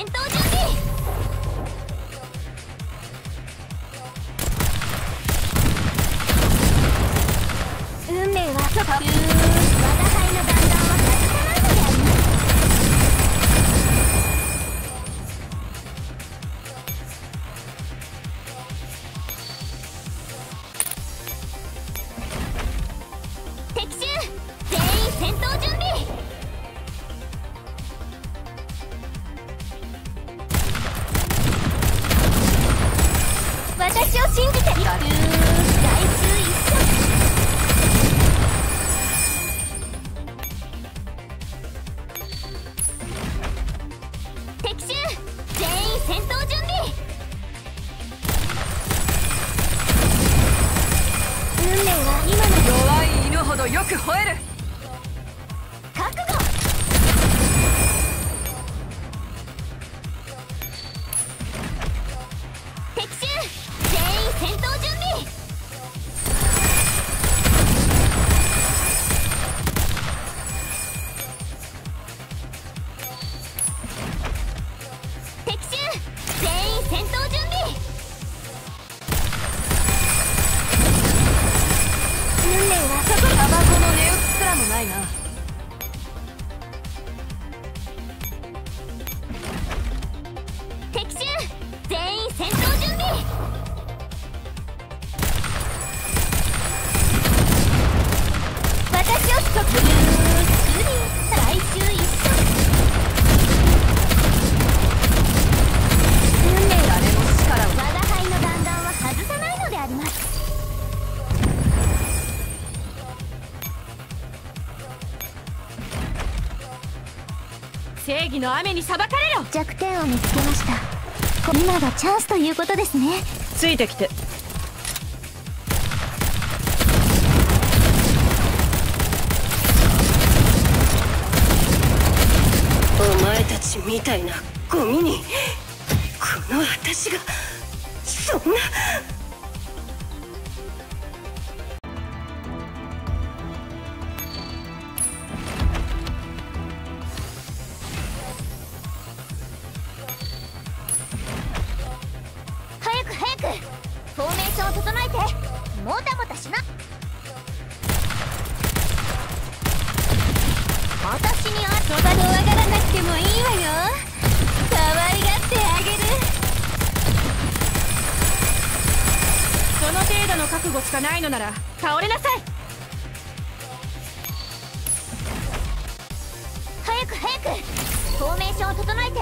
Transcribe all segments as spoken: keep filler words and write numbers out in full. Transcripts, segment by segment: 戦闘準備。運命はそこ。我が輩の弾丸は確かないのであります。敵襲。全員戦闘準備。私を信じて。来週一緒。敵襲。全員戦闘準備。運命は今の。弱い犬ほどよく吠える。覚悟。敵襲。戦闘準備。敵襲。全員戦闘準備。運命はそこ。タバコの値打ちすらもないな。敵襲。全員戦闘準備。来週一緒。運命は誰も力を。我が輩の弾丸は外さないのであります。正義の雨に裁かれろ。弱点を見つけました。今がチャンスということですね。ついてきて。みたいなゴミにこの私がそんな。早く早くフォーメーションを整えて。もたもたしな。私にあそばの上がらなくてもいいわよ。可愛がってあげる。その程度の覚悟しかないのなら倒れなさい。早く早くフォーメーションを整えて。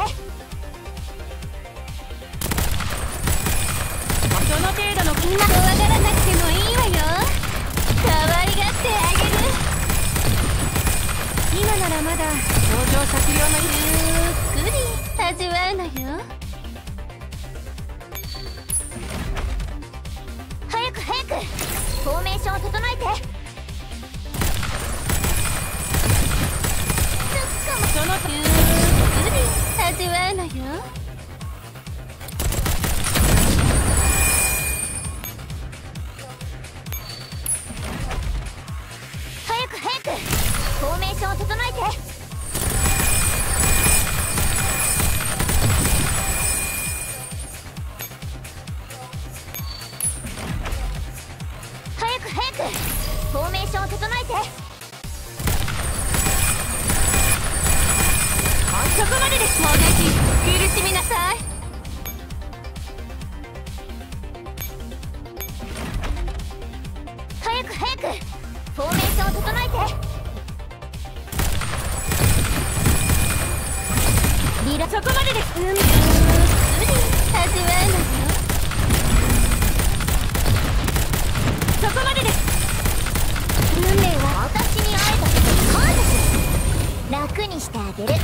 その程度のみんな怖がらなくてもいいわよ。可愛がってあげる。今ならまだ表情先量のゆっくり味わうのよ。早く早くフォーメーションを整えて。そのゆっくり味わうのよ。早く早くフォーメーションを整えて。早く早くフォーメーションを整えて。あそこまでです。もうぜひ苦しみなさい。早く早くフォーメーションを整えて。そこまでです。うん、うん、味わうのよ。そこまでです。運命は私に会えた時に感謝する。楽にしてあげる。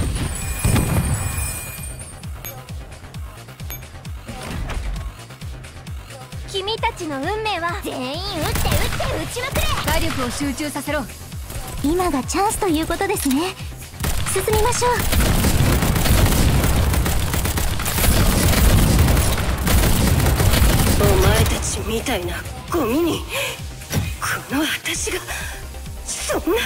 君たちの運命は全員打って打って打ちまくれ。体力を集中させろ。今がチャンスということですね。進みましょう。みたいなゴミにこの私がそんな。